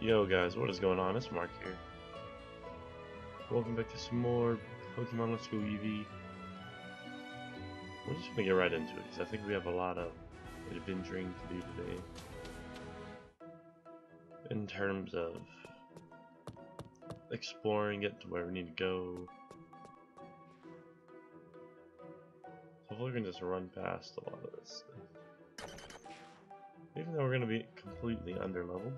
Yo guys, what is going on? It's Mark here. Welcome back to some more Pokemon Let's Go Eevee. We're just gonna get right into it because I think we have a lot of adventuring to do today. In terms of exploring, get to where we need to go. Hopefully we can just run past a lot of this stuff. Even though we're gonna be completely underleveled.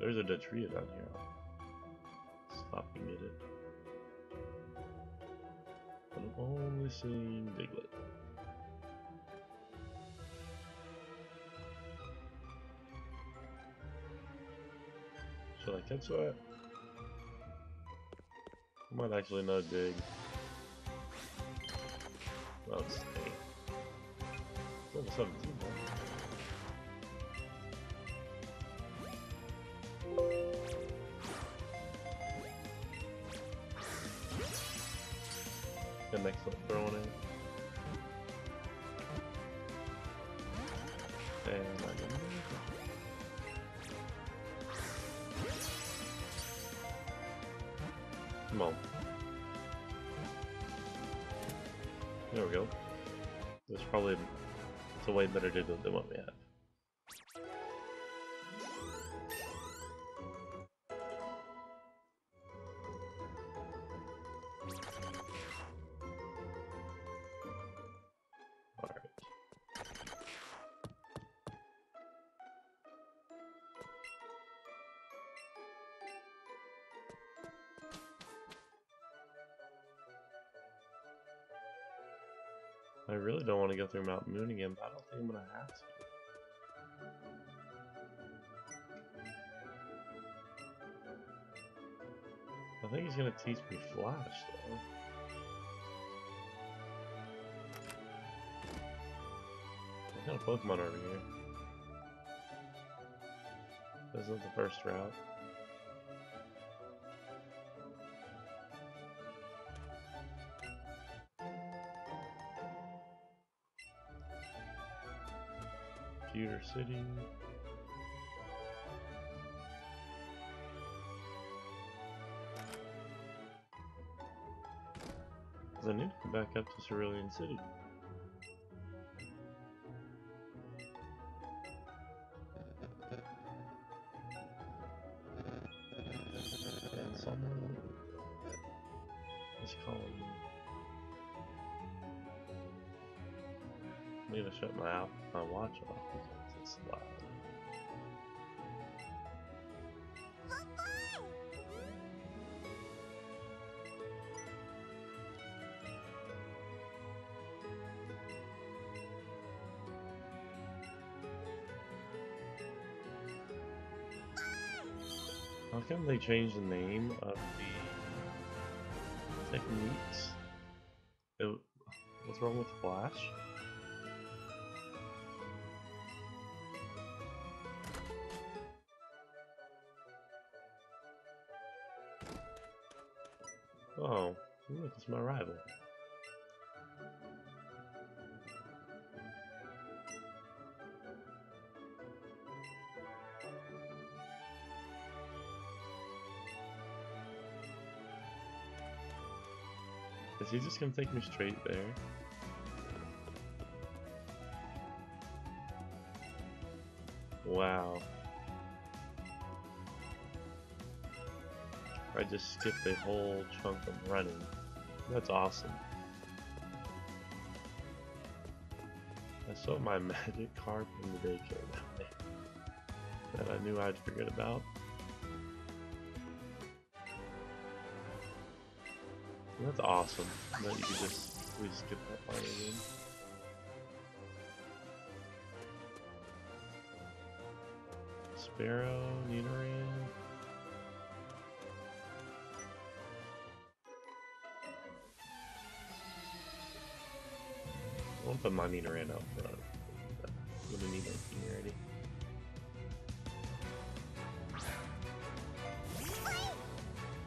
There's a Detria down here. Stop and get it. I'm only seeing Diglett. Should I catch that? I might actually not dig. Well, it's level 17. An excellent throw in. And I got it. Come on. There we go. That's probably a way better deal than what we have. I really don't want to go through Mount Moon again, but I don't think I'm going to have to. I think he's going to teach me Flash, though. What kind of Pokemon are over here? This isn't the first route. City. I need to go back up to Cerulean City. And someone is calling me. I need to shut my watch off. Slide. How come they changed the name of the techniques? What's wrong with Flash? Oh, look, it's my rival. Is he just gonna take me straight there? Wow. I just skipped a whole chunk of running. That's awesome. I saw my magic carp in the daycare that day that I knew I'd forget about. That's awesome that you could just we skip that part again. Sparrow, Nidoran. I'll put my Nidoran out front. I'm gonna need it already.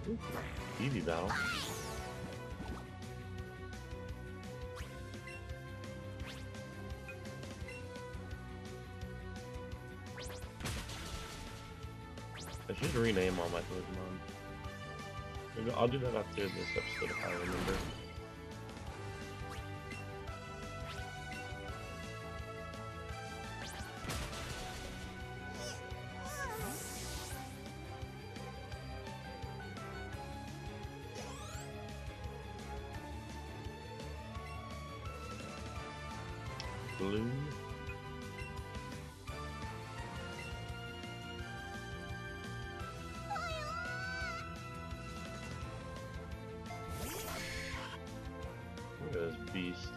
Ooh, Eevee battle. I should rename all my Pokemon. Maybe I'll do that after this episode if I remember. Blue. Beast.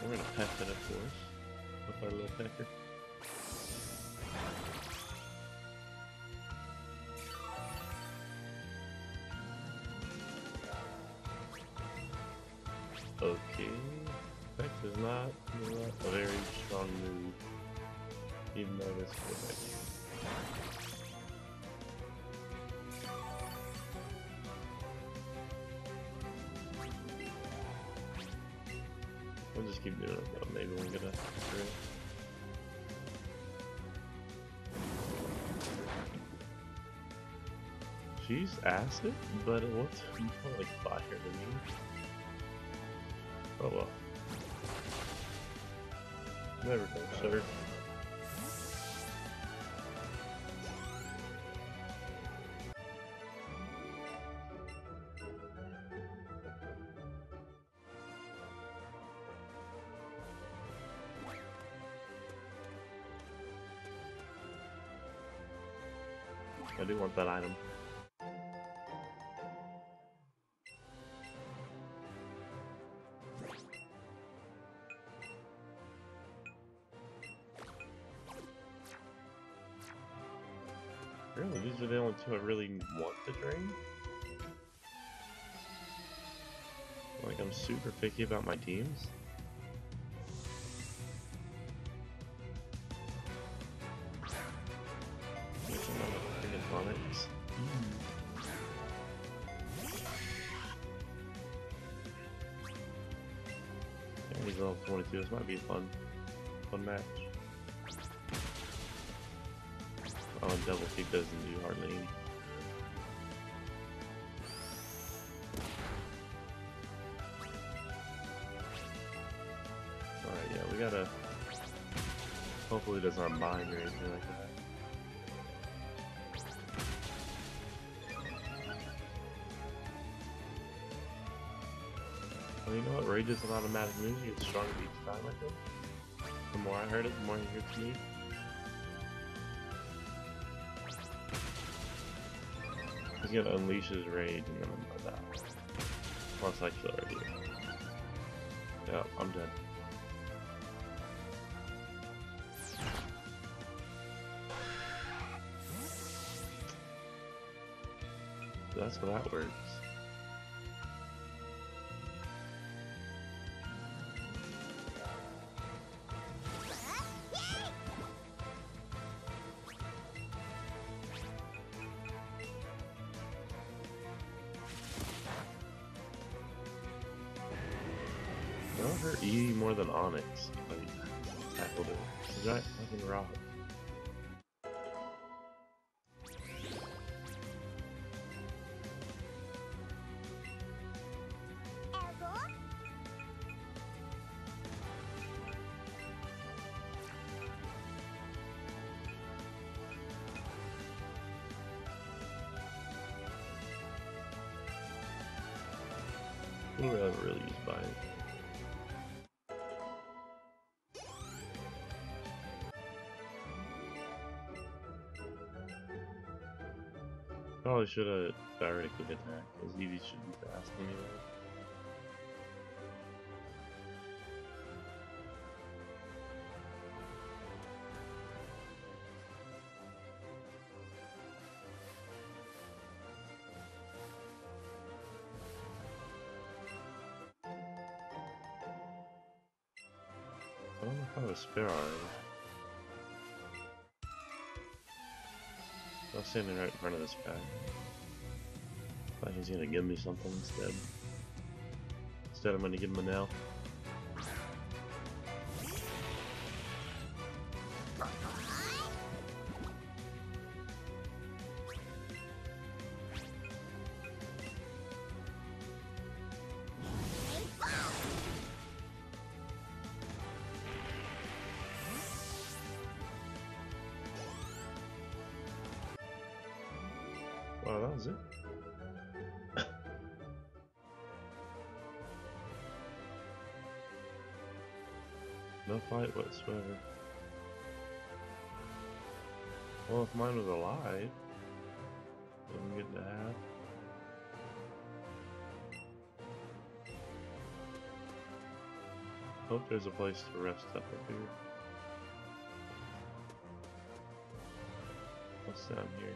We're gonna pack that of course with our little packer. Okay, Peck is not a very strong move, even though this is perfect. Just keep doing it, but maybe we'll get a three. She's acid, but it looks more like fire to me. Oh well. Never considered. I do want that item. Really, these are the only two I really want to drain. Like, I'm super picky about my teams. Onyx. Yeah, he's level 22. This might be a fun match. Oh, and double kick doesn't do hardly any. Alright, yeah, we gotta. Hopefully, it does not bind or anything like that. Well, you know what? Rage is an automatic move. You get stronger each time, I think. The more I heard it, the more it hurts me. He's gonna unleash his rage and then I'm gonna die. Plus, I killed already. Yep, I'm dead. So that's how that works. Hurt Eevee more than Onyx, but I tackled it. Is that fucking rock? Ooh, I haven't really used by it. Probably should have directly hit that, because Eevee should be fast anyway. I don't know if I have a spare already. I'm standing right in front of this guy. Like he's gonna give me something instead. Instead, I'm gonna give him an L. is it? No fight whatsoever. Well, if mine was alive, wouldn't get to have. Hope there's a place to rest up here. What's down here?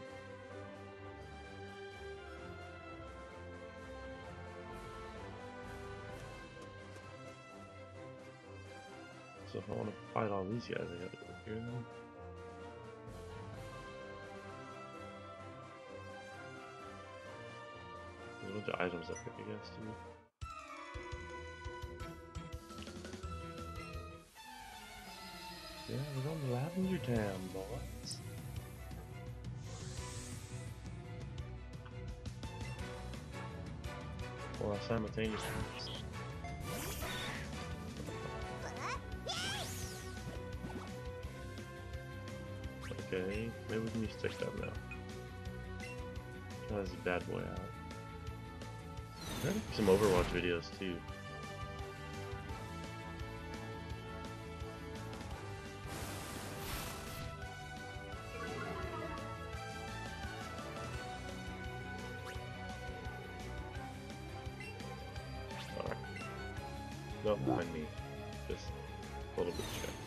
So if I want to fight all these guys, I gotta go here then. There's a bunch of items up here, I guess, too. Yeah, we're going to Lavender Town, boys. Well, I simultaneously. Okay, maybe we can just take that now. Oh, that's a bad boy out. There are some Overwatch videos too. Alright. Don't mind me. Just a little bit distracted.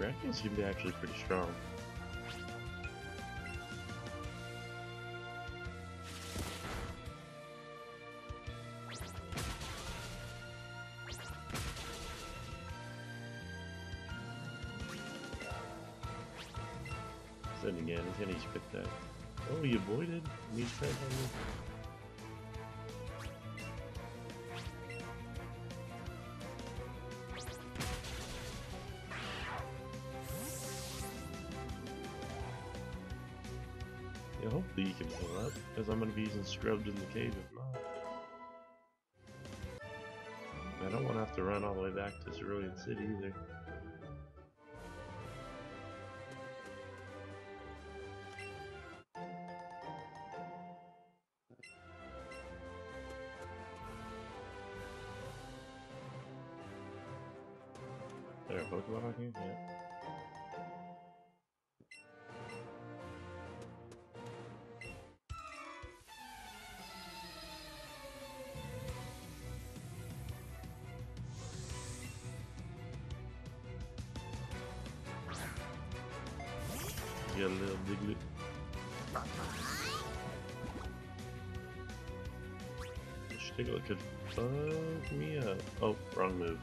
Raticate seems to be actually pretty strong. Then again, he's gonna spit that. Oh, he avoided. Needs that on me. Hopefully you can pull up, because I'm going to be using scrubbed in the cave if not. I don't want to have to run all the way back to Cerulean City either. Is there a Pokemon on here? Yeah. Get a little Diglett. This Diglett could fuck me up. Oh, wrong move.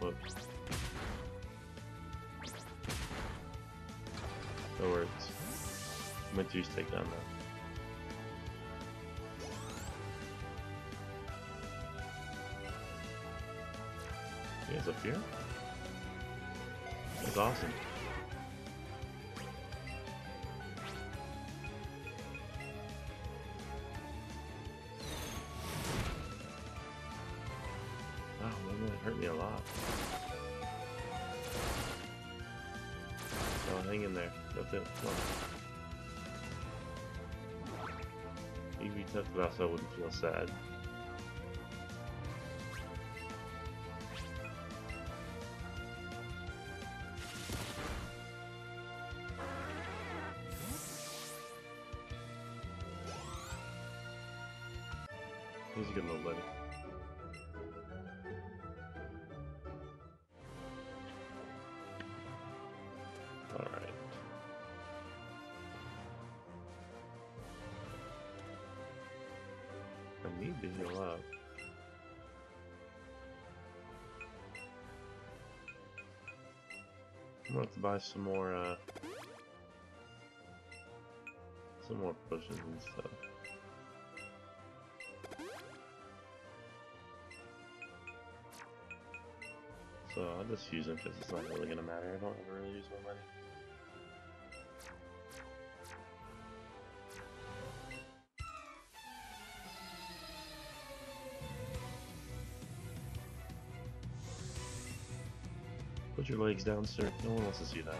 Whoops. No worries. I meant to just take down that. You guys up here? That's awesome. Hurt me a lot. Oh, hang in there. That's it. Eevee touched that so I wouldn't feel sad. He's a good little buddy. I need to heal up. I'm gonna have to buy some more potions and stuff. So I'll just use them because it's not really gonna matter. I don't ever really use my money. Put your legs down, sir. No one wants to see that.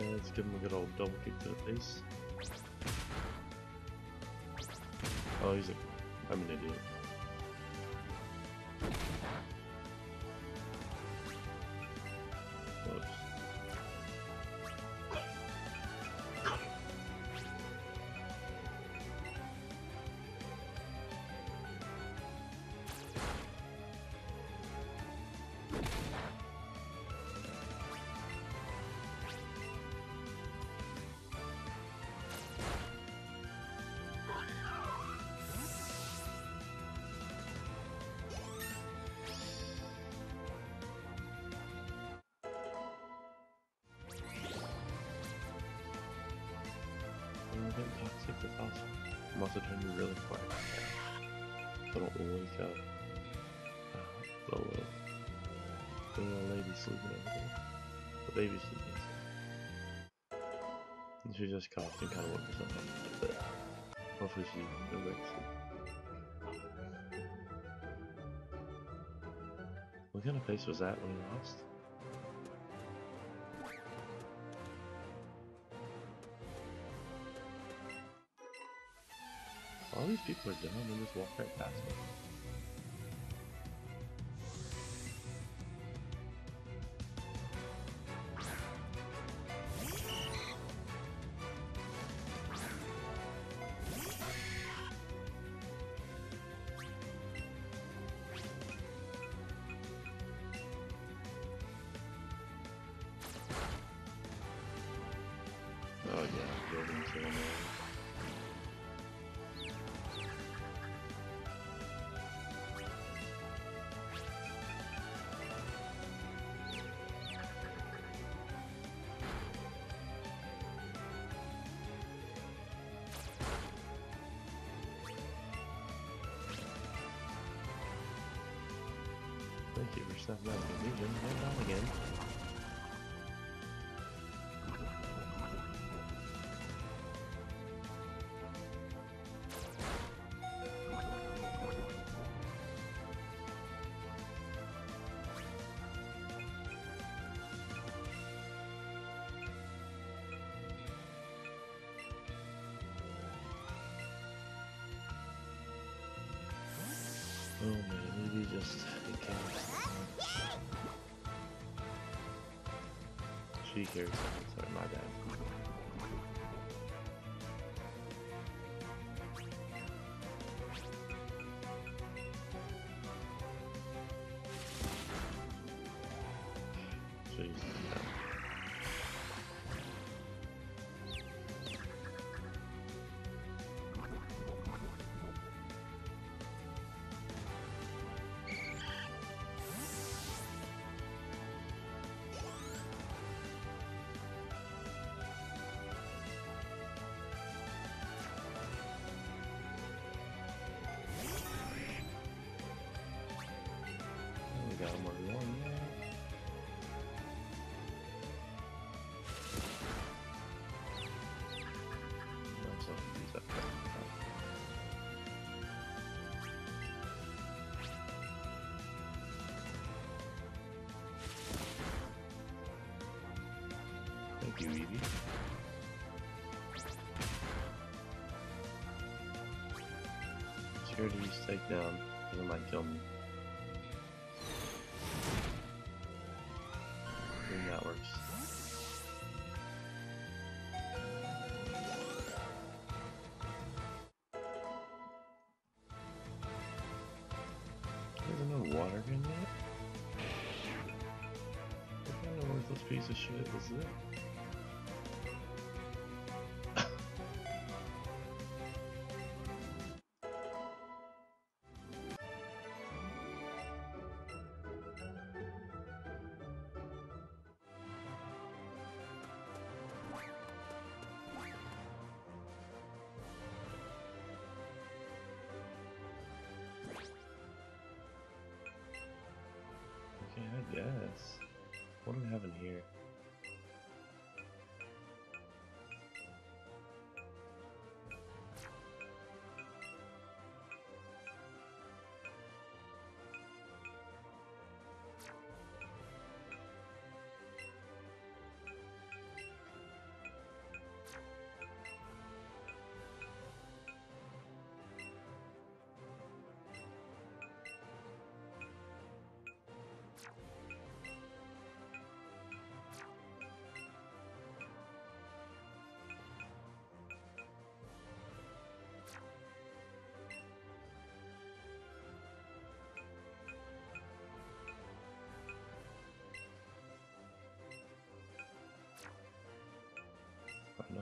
Let's give him a good old double kick to the face. Oh, he's like, I'm an idiot. I'm also trying to be really quiet so I don't wake up the little lady sleeping over there. The baby's sleeping. And she just coughed and kind of woke herself up a bit. Hopefully she goes back to sleep. What kind of face was that when we lost? All these people are dumb and just walk right past me. Oh yeah, building training. Thank you for stopping by the region and on again. Oh man, maybe just it can't. She carries something, sorry, my bad. Jeez, no. Thank you, Eevee. Security use takedown, because it might kill me. I think that works. There's no water in yet? What kind of worthless piece of shit is it? I guess. What do we have in here?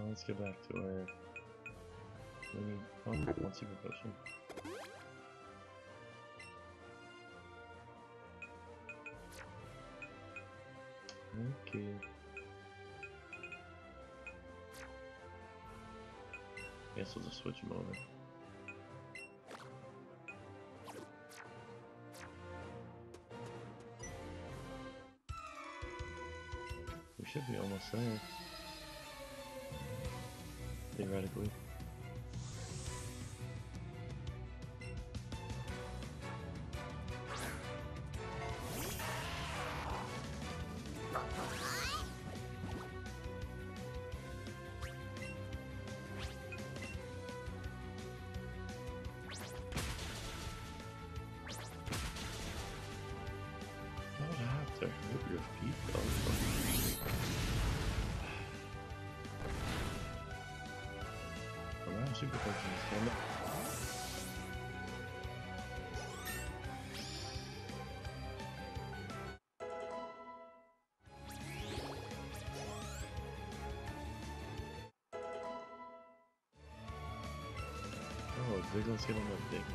let's get back to our... We need... Oh, one super potion. Okay. Guess we'll just switch him over. We should be almost there. Theoretically. Diglett's getting a dig now.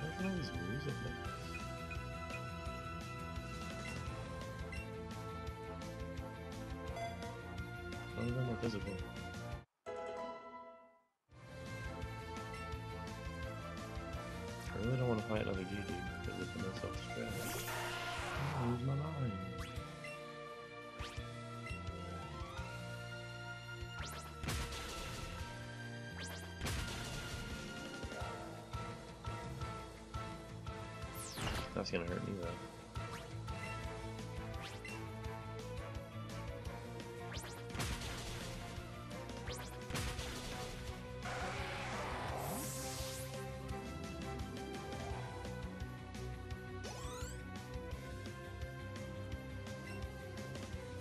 Why can I always lose it now? Not even more visible. I really don't want to fight another GD because it's a mess up strategy. I lose my mind. That's gonna hurt me though.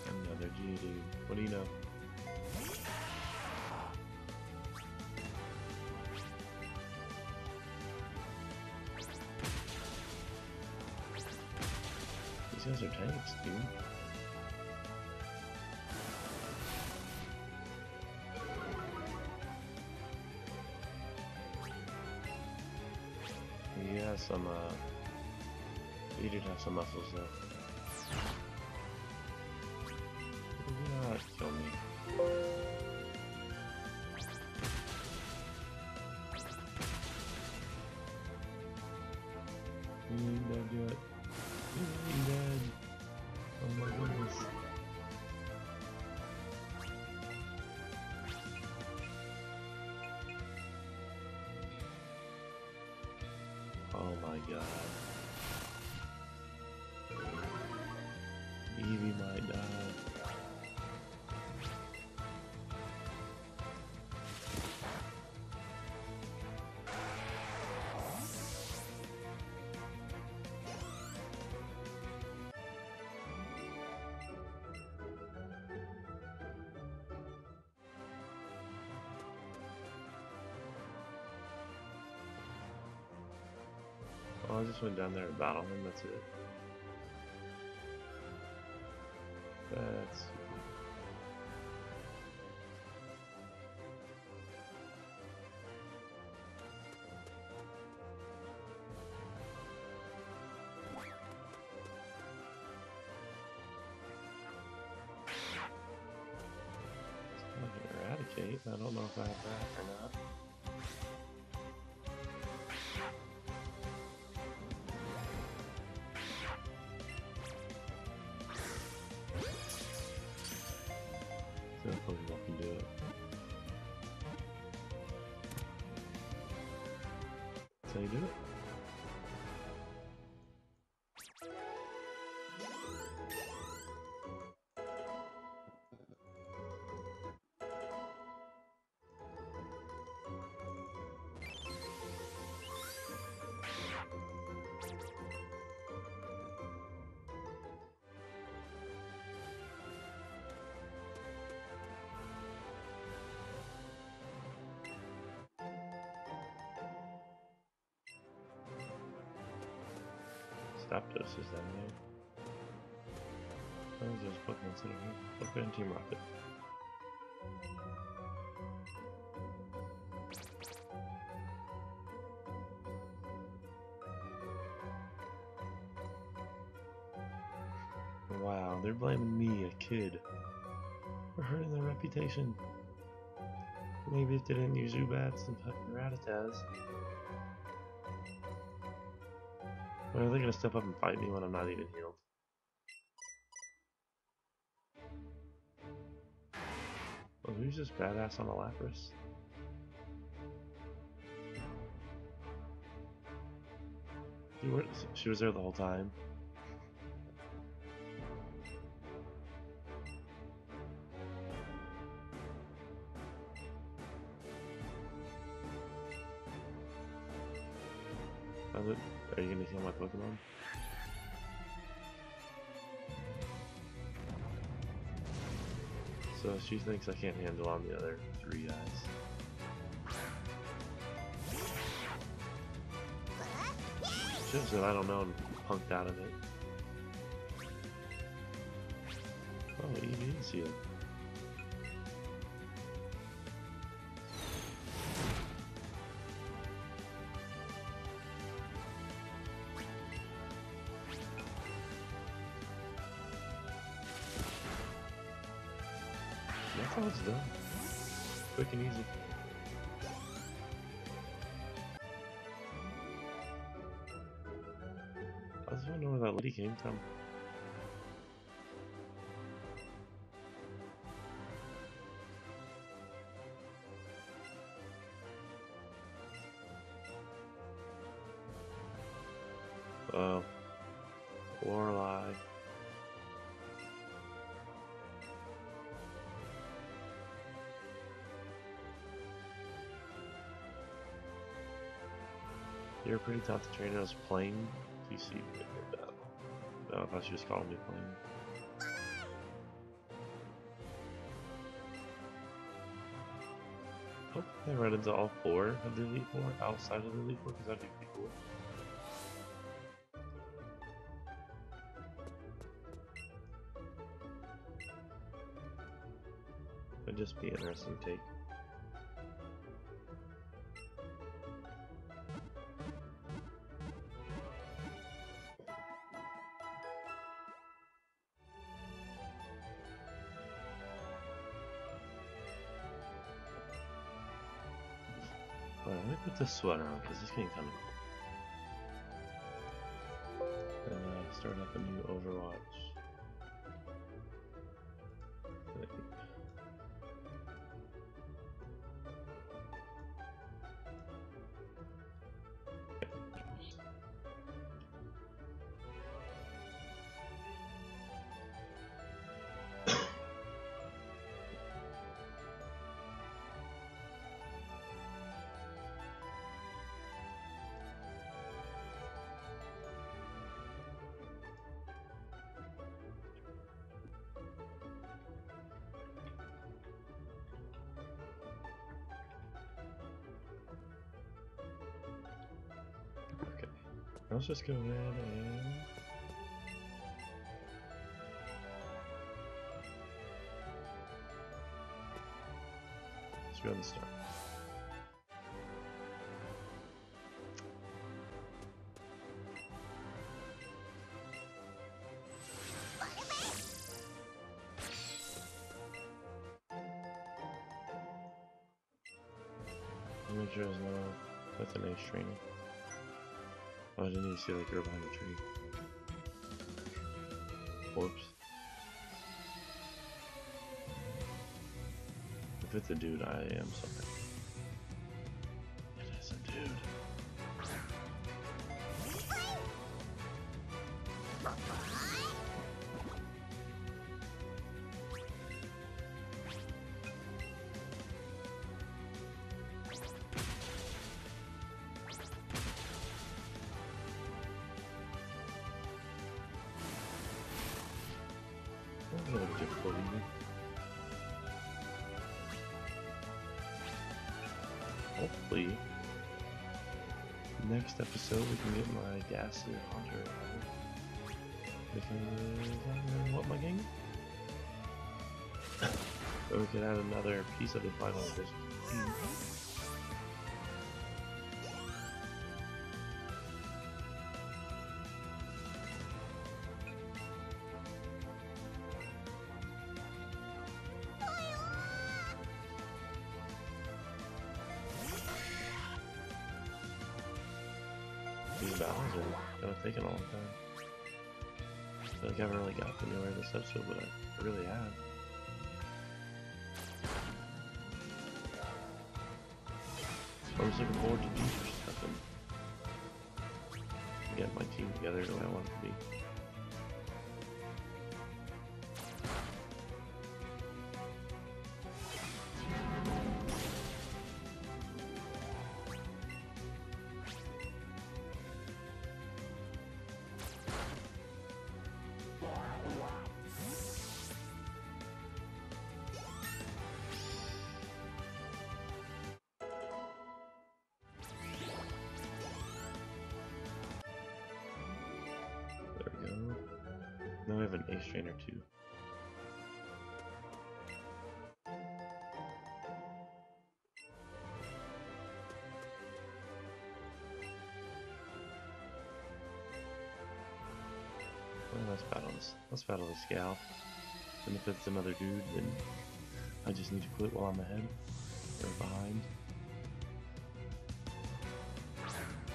Another G, dude. What do you know? These guys are tanks, dude. You have some, you did have some muscles, though. Do not kill me. You don't do it. Oh my goodness. Oh my god. Eevee might die. I just went down there and battled him, that's it. That's... It's not gonna eradicate, I don't know if I have that or not. That's how you do it. Stop doses down there. That was there's Pokemon instead of me. Let's go in Team Rocket. Wow, they're blaming me, a kid, for hurting their reputation. Maybe if they didn't use Zubats and fucking Rattatas. Why are they gonna step up and fight me when I'm not even healed? Well, who's this badass on the Lapras? She was there the whole time. Are you gonna heal my Pokemon? So she thinks I can't handle on the other three guys. Just that I don't know and punked out of it. Oh, you didn't see it. That's how it's done. Quick and easy. I just want to know where that lady came from. Oh. Lorelai. You're pretty tough to train as Plain PC. No, I thought she was calling me Plain. Oh, I ran into all four of the Elite Four outside of the Elite Four because that'd be pretty cool. It'd just be an interesting take. Let me put this sweater on because it's getting kind of cold. And then I start up a new Overwatch thing. Let's just go ahead and let's go ahead and start. Make sure there's no that's an Ace Trainer. Oh, I didn't even see like you're behind the tree. Whoops. If it's a dude, I am something. It is a dude. A little bit difficult, even. Hopefully, next episode we can get my Ghastly Haunter. Because I don't know what my game. But we could add another piece of the final edition. Taken all the time. I feel like I haven't really gotten anywhere this episode, but I really have. So I'm just looking forward to future stuff and get my team together the way I want it to be. Now we have an Ace Trainer too. Well, let's battle this. Let's battle this gal. And if it's some other dude, then I just need to quit while I'm ahead or behind.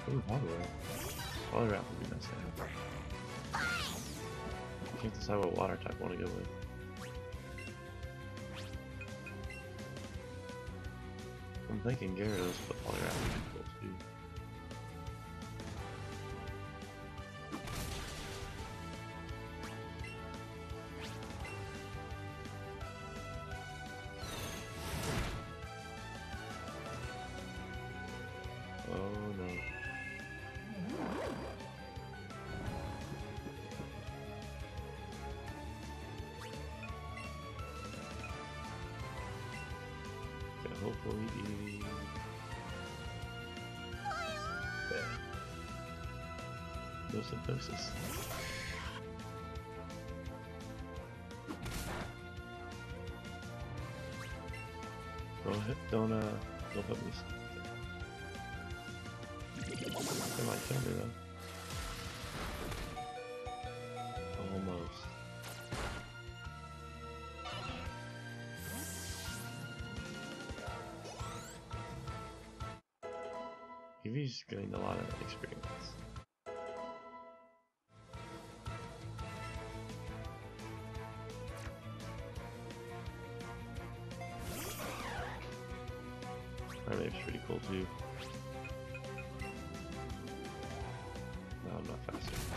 Ooh, Poliwrath. Poliwrath would be nice to have. I can't decide what water type I want to go with. I'm thinking Gyarados, but Poliwrath would be cool too. Hopefully Eevee. No synthesis. Don't put me. They might kill me though. He's gained a lot of experience. That name's pretty cool too. No, I'm not fast enough.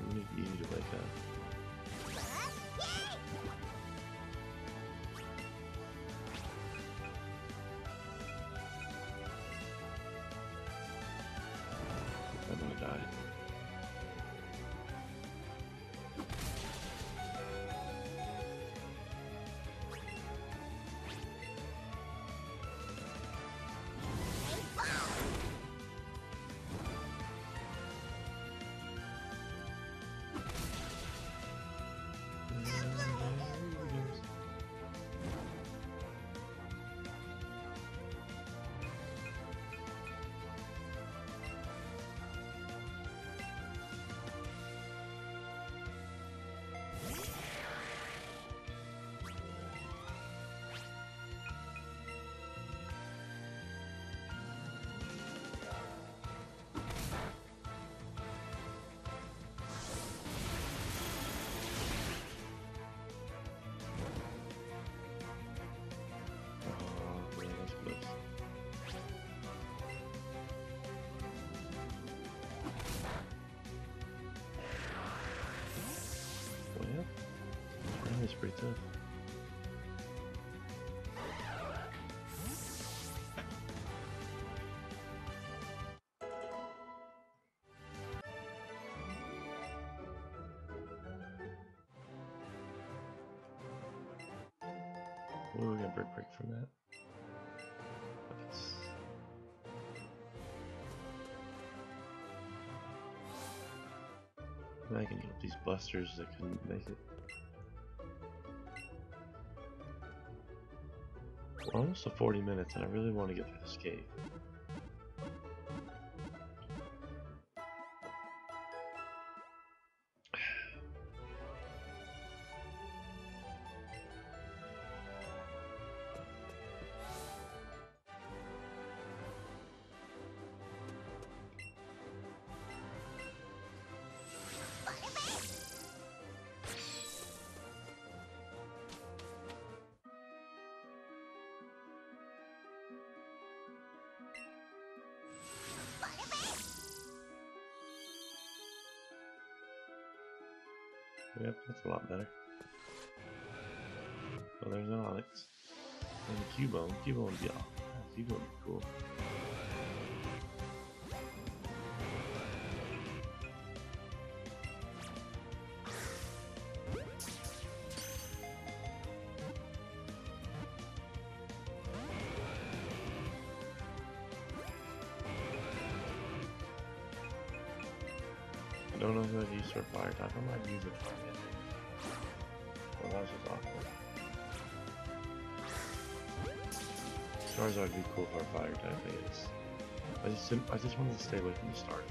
I'm gonna need Eevee to wake up. It's pretty tough. What are we gonna break from that? can get up these blasters that couldn't make it. We're almost to 40 minutes and I really want to get through this cave. Yep, that's a lot better. Well, there's an Onyx. And a Cubone. Cubone would be awesome. Cubone would be cool. I don't know who I'd use for fire type. I might use a target. Well, that was just awful. Charizard would be cool for a fire type, I guess. I just wanted to stay away from the starters.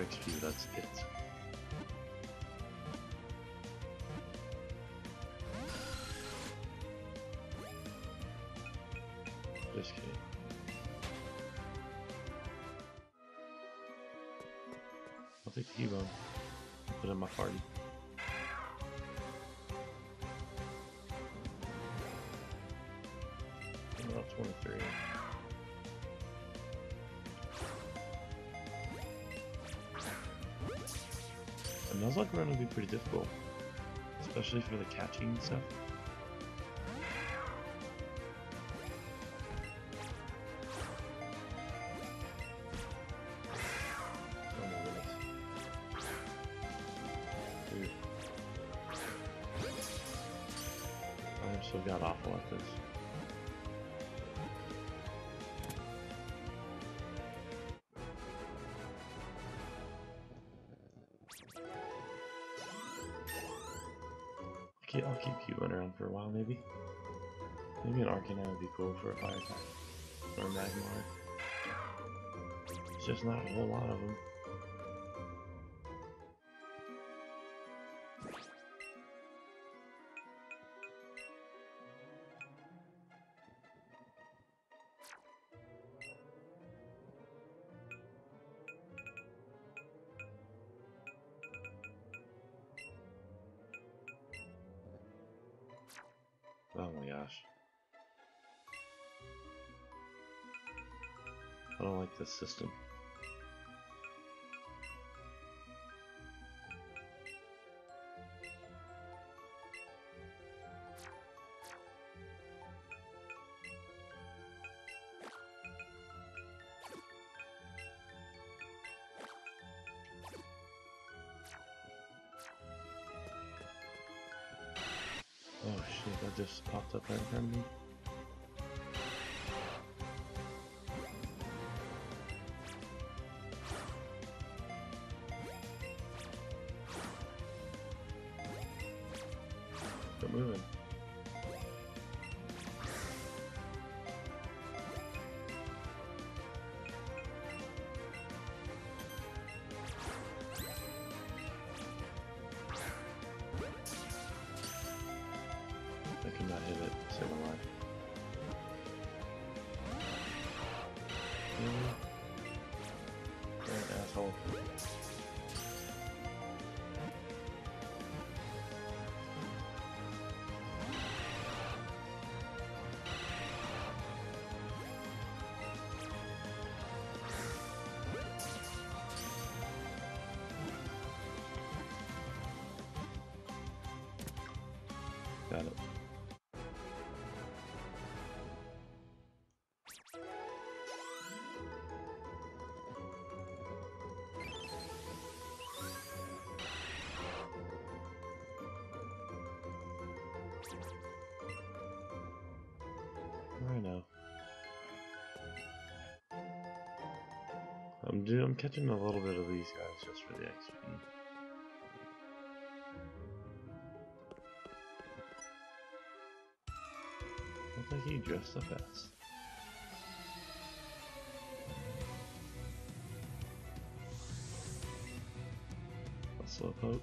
XP, that's it. Just kidding. I'll take the Cubone. Put it in my party. I'm about 23. Nuzlocke run would be pretty difficult, especially for the catching and stuff. Oh my goodness. Dude. I am so god awful at this. I'll keep Cubone around for a while, maybe. Maybe an Arcanine would be cool for a fire type. Or a Magmar. It's just not a whole lot of them. Oh my gosh. I don't like this system. Oh shit, that just popped up right in front of me. They're moving. I'm catching a little bit of these guys just for the XP. Looks like he dressed up as. A Slowpoke.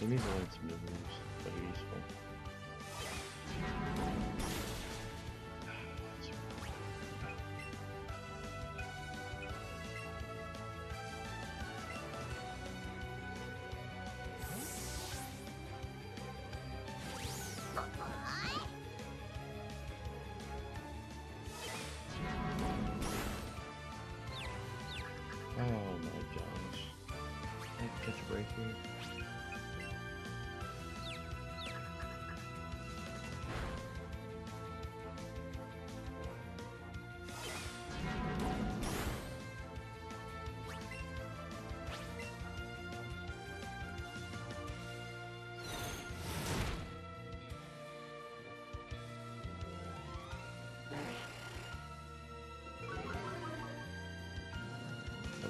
He needs to learn some new moves, but they're useful. Oh my gosh. I have to catch a break here.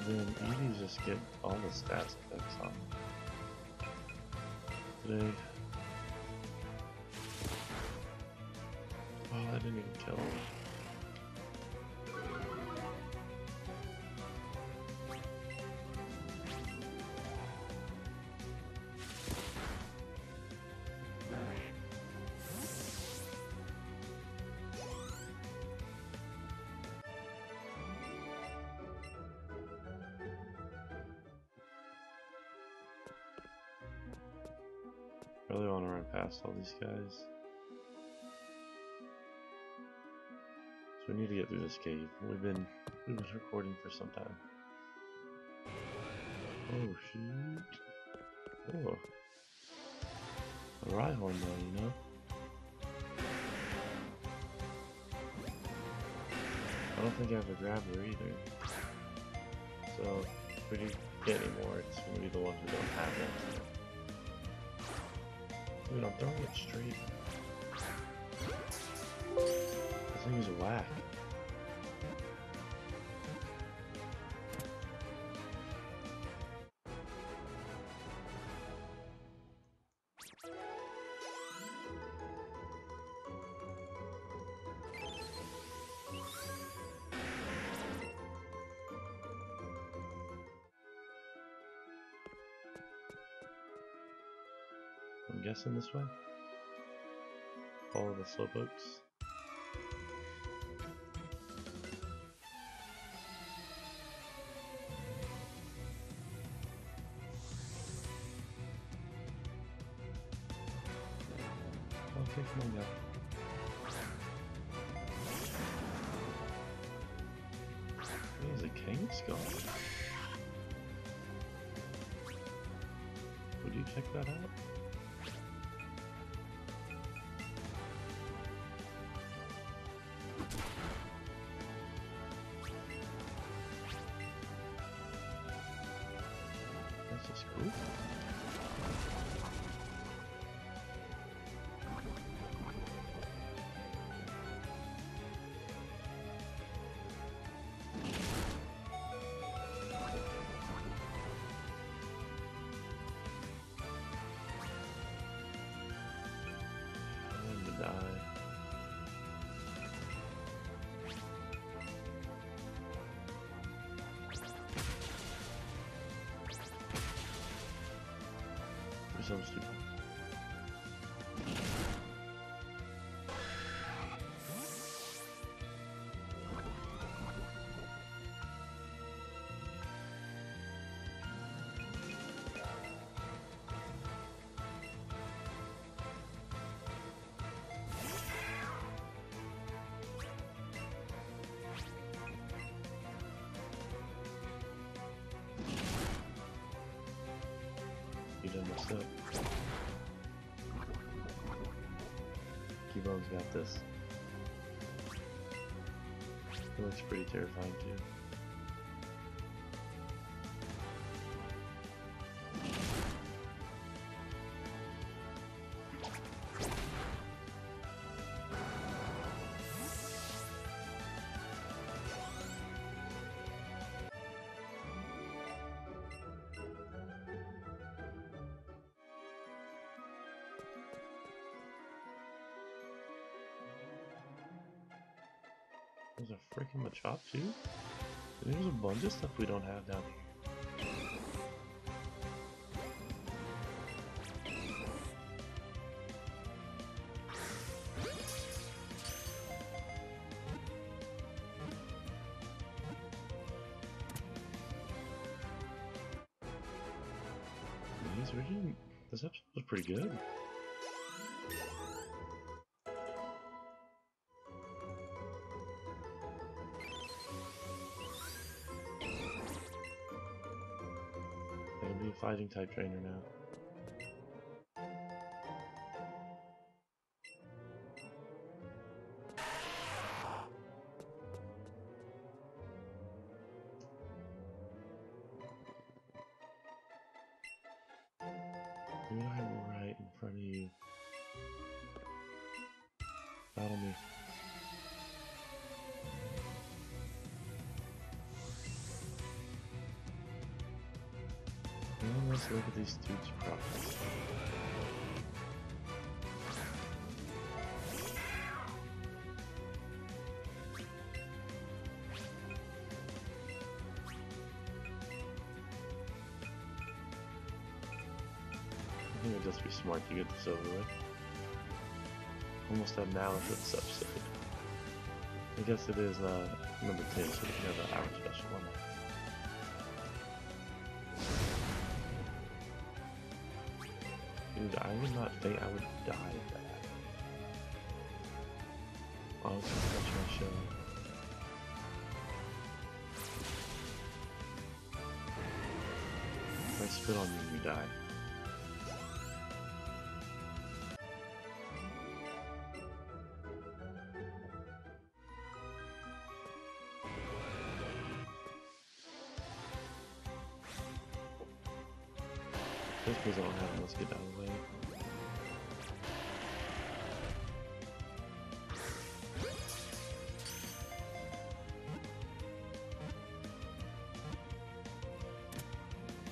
Then Eevee just get all the stats effects on today. Oh, I didn't even kill him. I really want to run past all these guys. So we need to get through this cave. We've been recording for some time. Oh shoot! Oh, a Rhyhorn though, you know. I don't think I have a grabber either. So if we didn't get any more, it's gonna be the ones who don't have it. Dude, I'm throwing it straight. This thing is whack. I'm guessing this way. Follow the Slowpokes. Okay, come on now. There's a King Skull. Would you check that out? So stupid. You done messed up. Cubone's got this. It looks pretty terrifying too. There's a freaking Machop too? There's a bunch of stuff we don't have down here. This episode was pretty good. I'll be a fighting type trainer now. Let's look at these dudes' progress. I think it'd just be smart to get this over with. Almost had malice at this episode. I guess it is number 10, so we can have our special one. Dude, I would not think I would die at that. Honestly, that's my show. If I spit on you, you die. Just because I don't have it, let's get out of the way.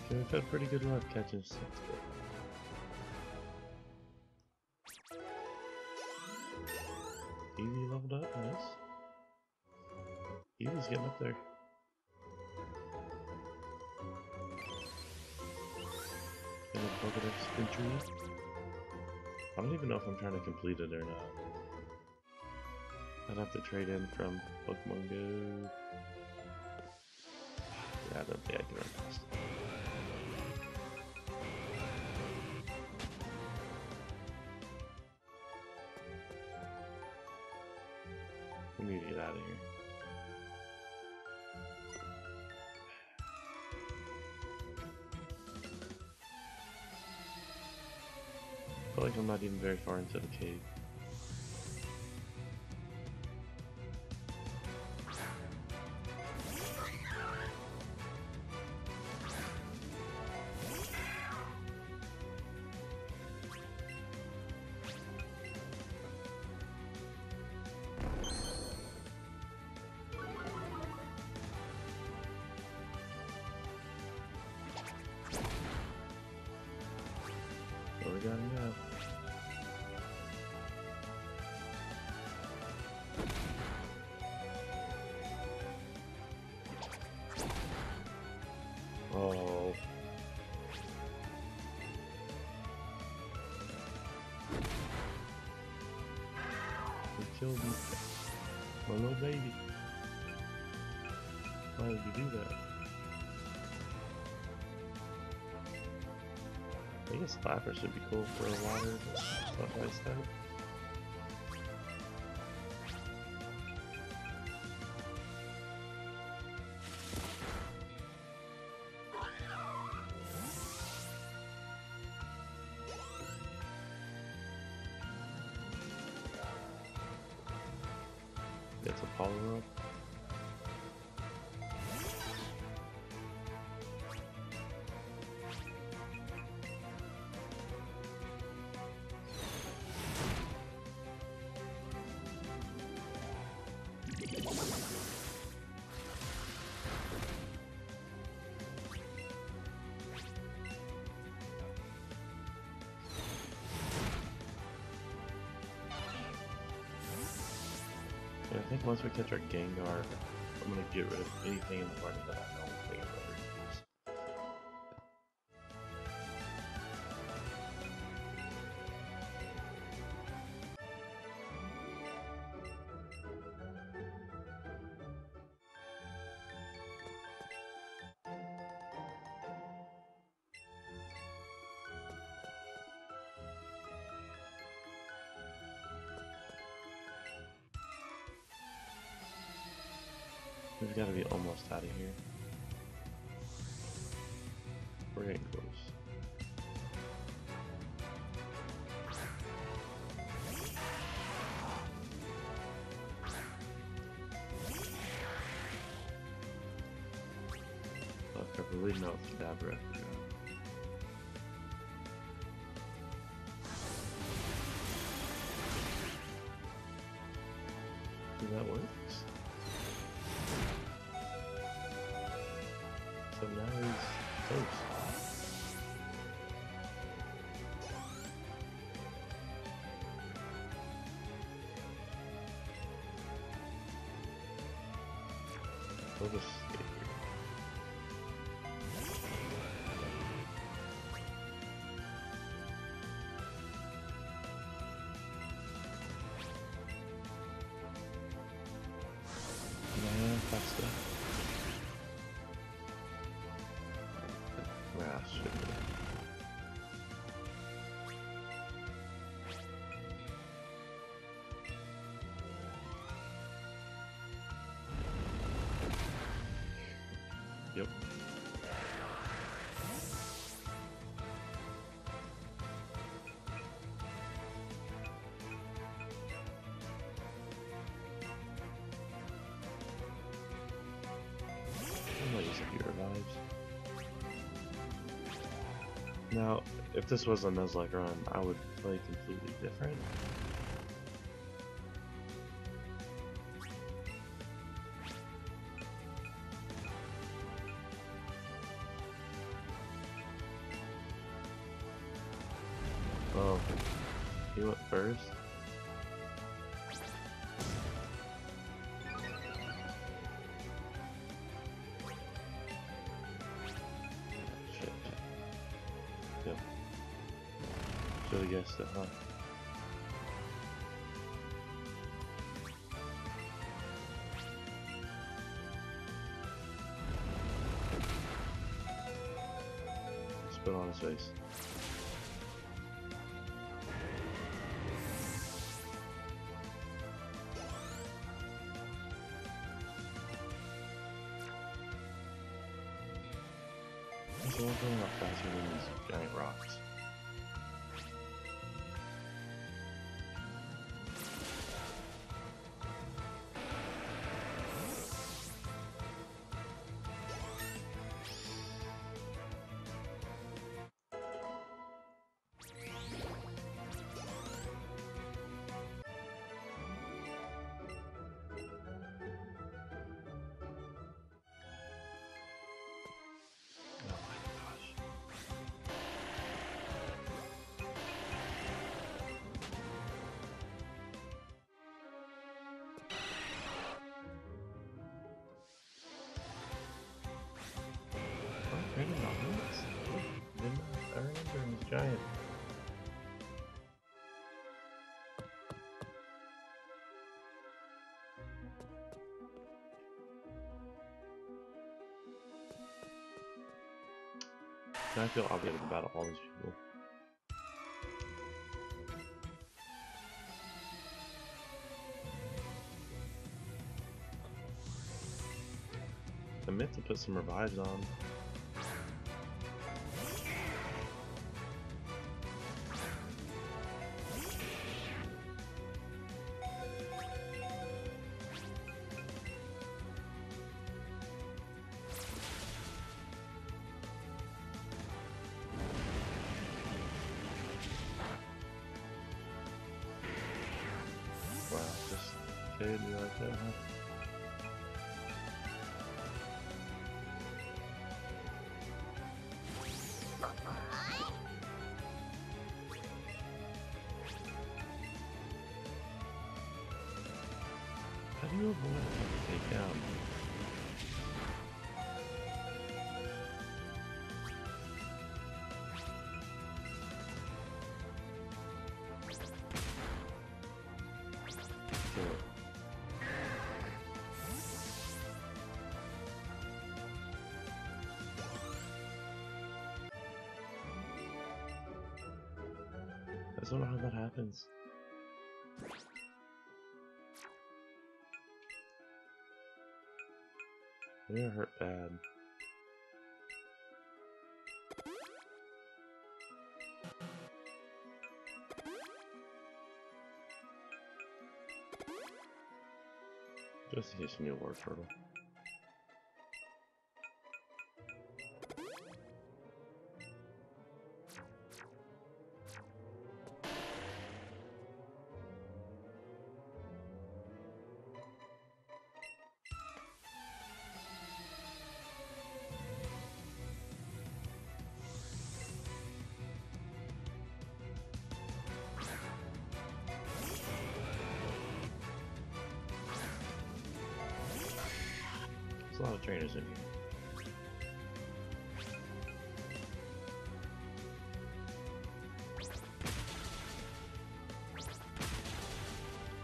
Okay, we've had pretty good luck catching stuff. Eevee leveled up, nice. Eevee's getting up there. Pokedex entry. I don't even know if I'm trying to complete it or not. I'd have to trade in from Pokemon Go. Yeah, I don't think I can run past it. We need to get out of here. I feel like I'm not even very far into the cave. Well, we got enough. Oh. You killed me. My little baby. Why would you do that? I guess Lapras should be cool for a water and stuff like that. That's a Poliwrath. think once we catch our Gengar, I'm gonna get rid of anything in the party that I know will take over. We've got to be almost out of here. We're getting close. Look, I believe now it's Dabra. Did that work? So now he's close. We'll just stay here. Man, that's the... Yep. I'm not using hero vibes. Now, if this was a Nuzlocke run, I would play completely different. Oh, he went first? Shit. Yep. Should've guessed it, huh? Spit on his face. I'm going up faster than these giant rocks. Giant. I feel obligated about all these people. I meant to put some revives on. Like that, huh? How do you real boy take out. I don't know how that happens. I'm gonna hurt bad. Just in case you need a water turtle. A lot of trainers in here.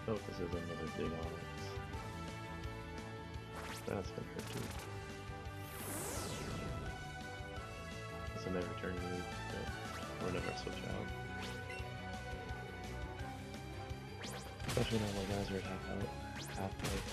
Oh, this is another big Onyx. That's gonna hurt too. It's a never turning move, but whenever I switch out. Especially now my guys are at half-life.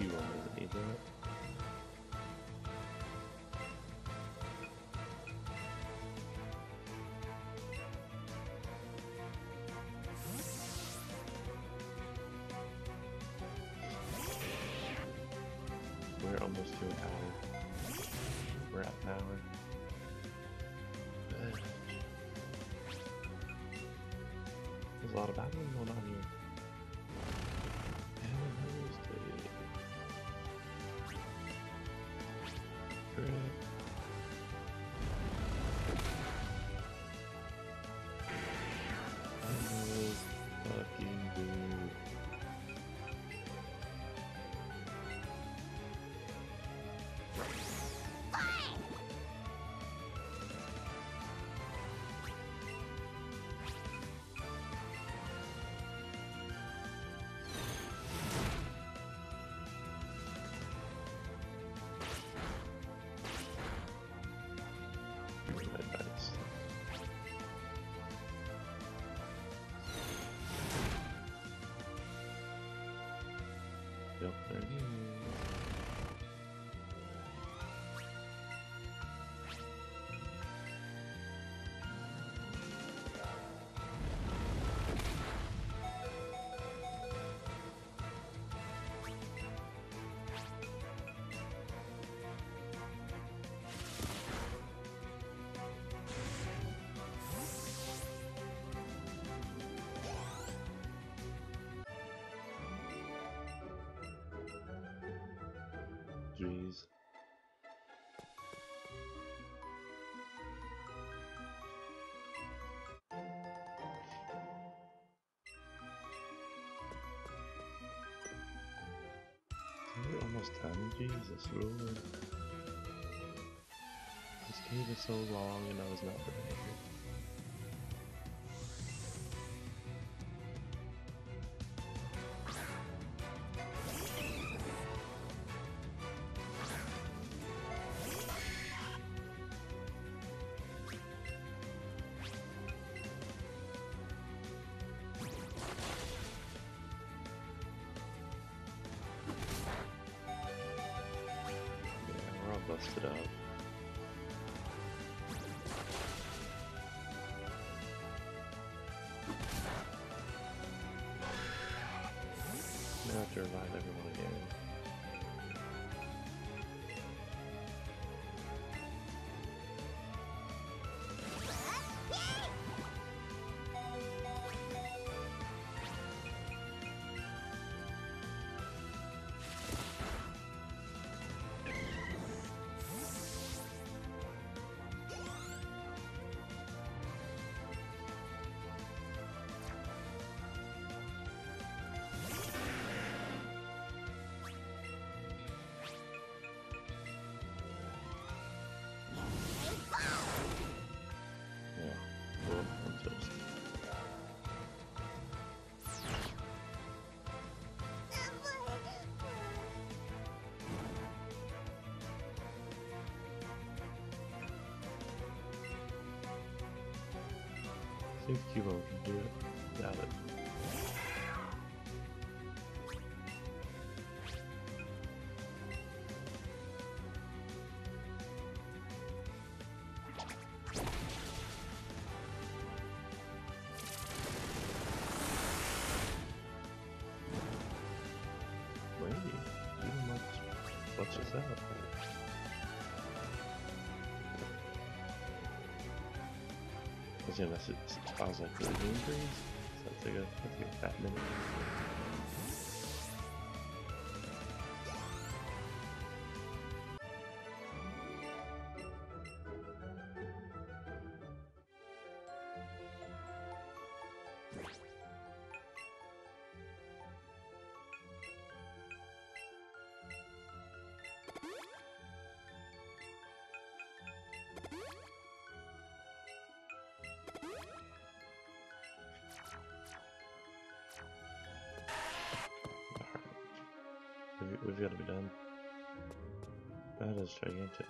Cubone doesn't need that. We're almost to an hour. We're at an hour. There's a lot of battling going on here. Yep, there it is. We're almost done, Jesus Lord. This cave is so long and I was not prepared. Busted up. think Cubone can do it. Doubt it. Yeah, that's it. I was like, really doing things? So that's like a fat minute. We've got to be done. That is gigantic.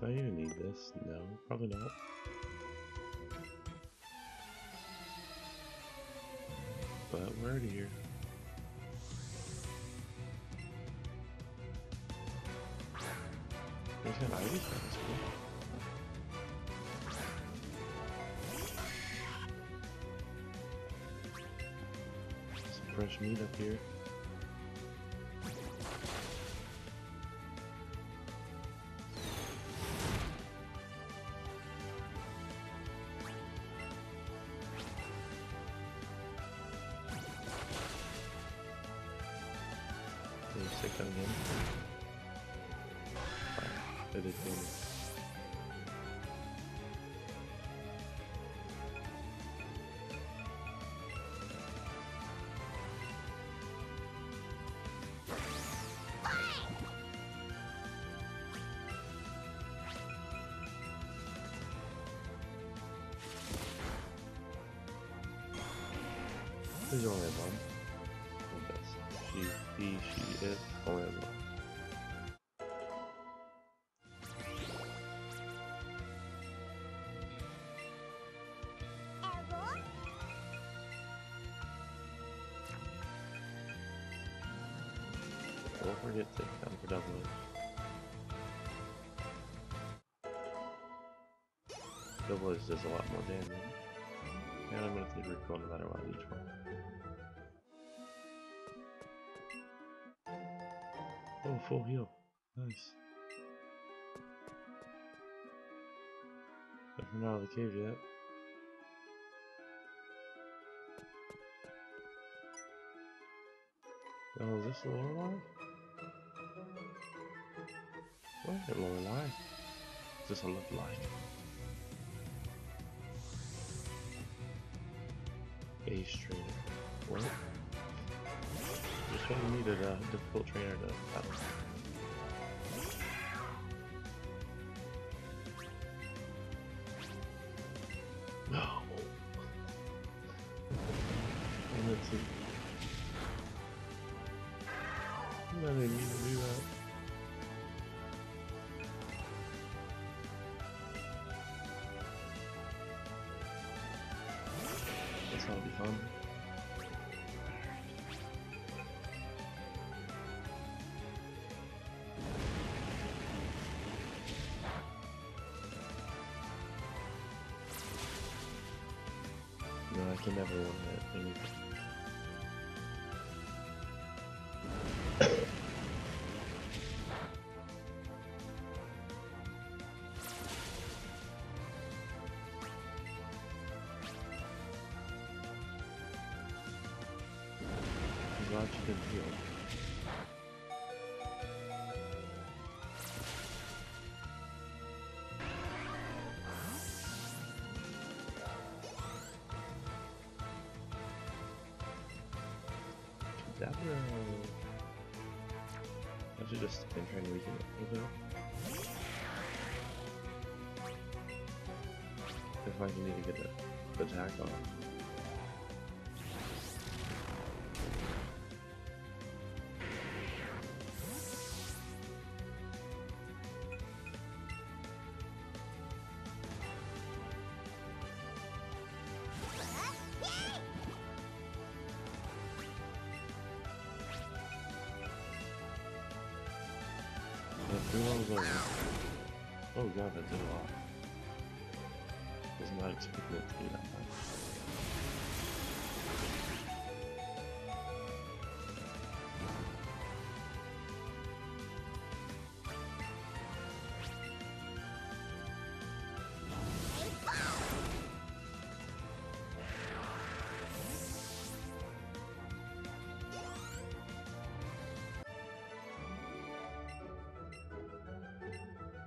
Do I even need this? No, probably not. But we're already here. There's an Ivy Shot, that's cool. Fresh meat up here. Did you stick that again? Wow, that did kill me. There's only one. She is only one. Don't forget to come for double. Double Edge does a lot more damage. And I'm gonna think we're cool no matter what each one. Oh, full heal. Nice. But we're not out of the cave yet. Oh, is this the lower line? What? The lower line? Is this a left line? Ace Trainer. What? Just really needed a difficult trainer to battle. No! And let's see. I didn't mean to do that. That'll be fun. No, I can never win that anything. Glad you didn't heal. That I should just been trying to weaken it a little. If I can even get the attack on. That threw all the way. Oh god, that did a lot. Was not expecting it to be that much.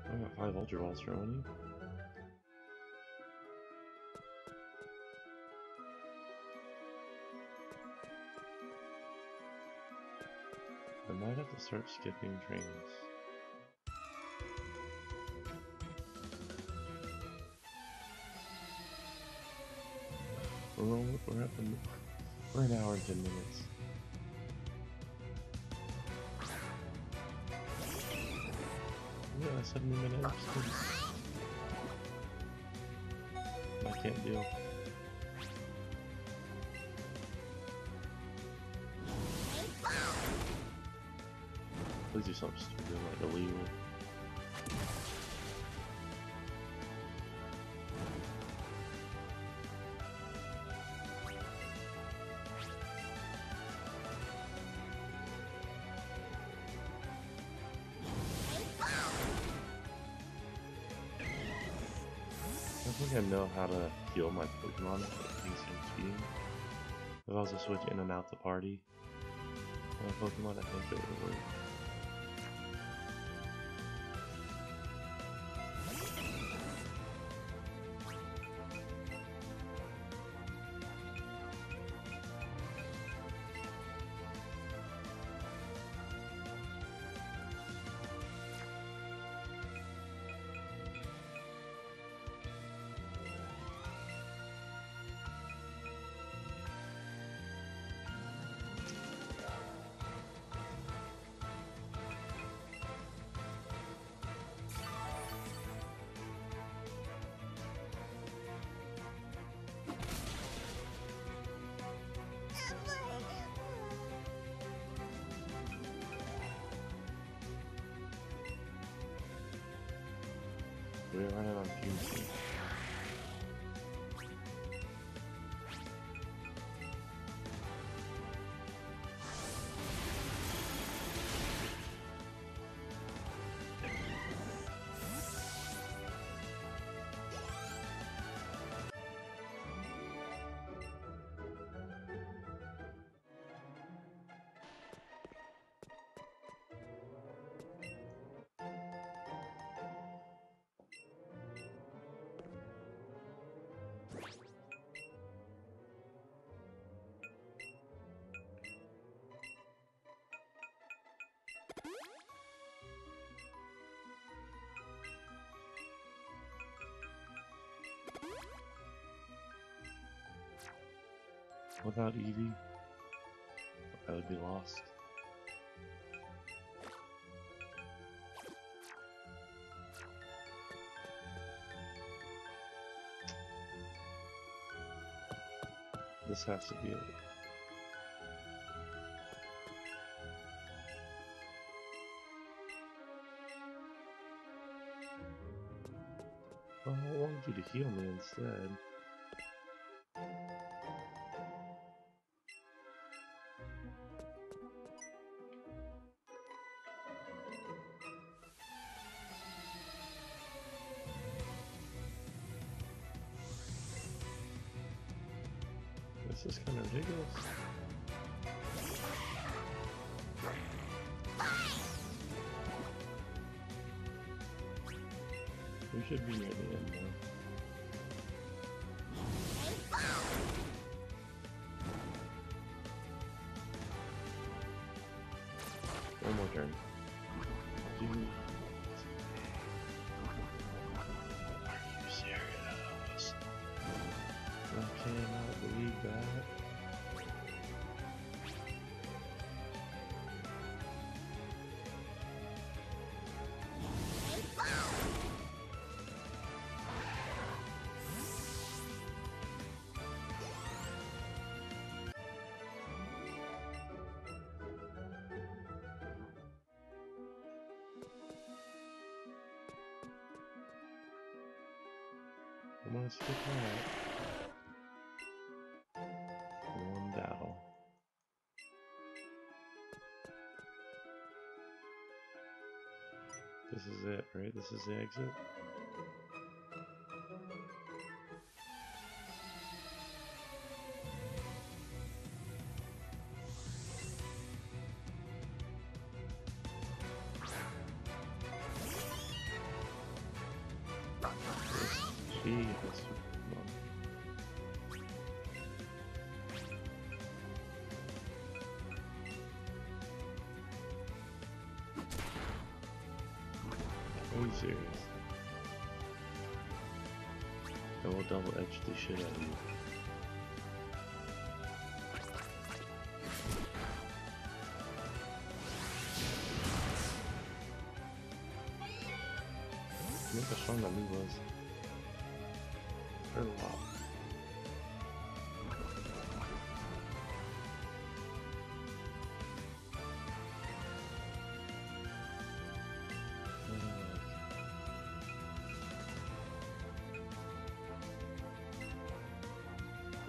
I got 5 Ultra Balls throwing you. I might have to start skipping trains. We're an hour and 10 minutes. Yeah, 70-minute episode. I can't deal. Please do something stupid, like illegal. I think I know how to heal my Pokemon if I was to switch in and out the party. My Pokemon, I think it would work. We're running on fumes. Without Eevee, I would be lost. This has to be it. Well, I want you to heal me instead. This is kind of ridiculous. We should be near the end now. Pokemon is taken out. One battle. This is it, right? This is the exit? Serious. I will double edge the shit out of you. Look how strong that move was. Hurt a lot.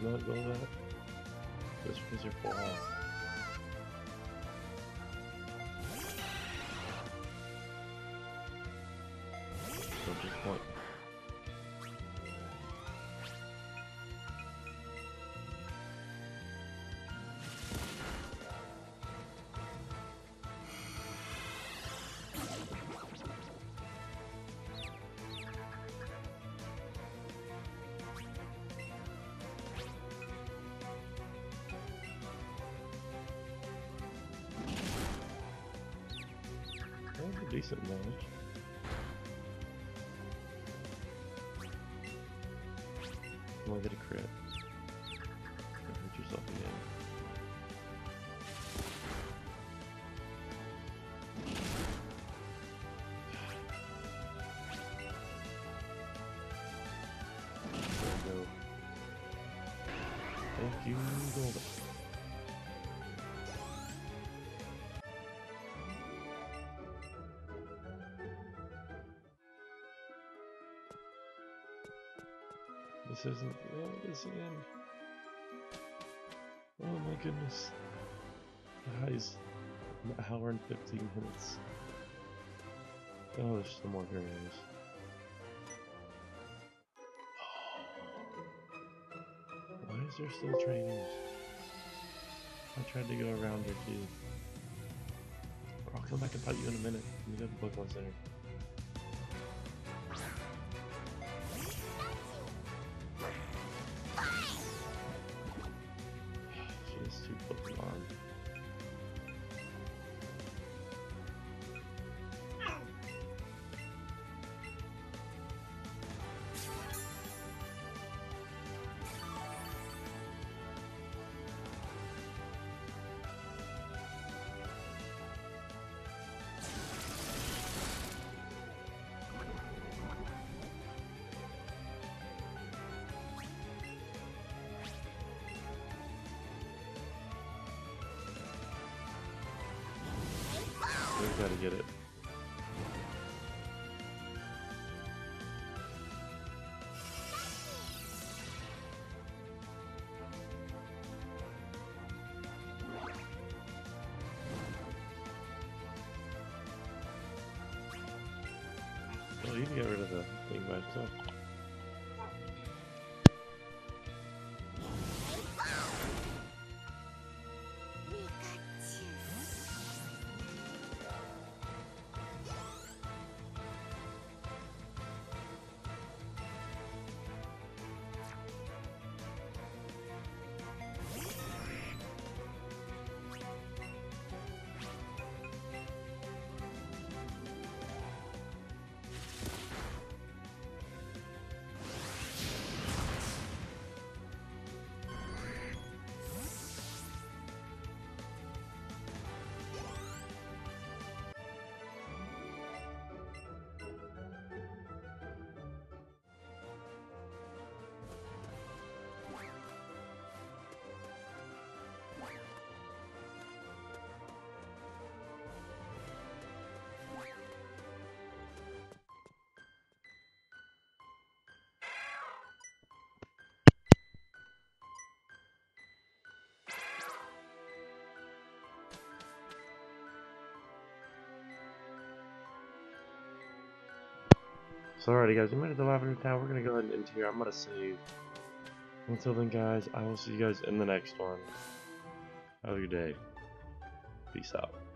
Not go that. Just because you're full off. So just one. Decent launch. I'm gonna get a crit. Don't hurt yourself again. There we go. Thank you, Golda. This isn't. Oh, it's the end. Oh my goodness. Guys, an hour and 15 minutes. Oh, there's still more Gyarados. Oh. Why is there still trainers? I tried to go around here too. I'll come back and fight you in a minute. Let me go to the Pokemon Center. We've got to get it. Oh, you can get rid of the thing by itself. So alrighty guys, we made it to Lavender Town. We're gonna go ahead and end here. I'm gonna save. Until then guys, I will see you guys in the next one. Have a good day. Peace out.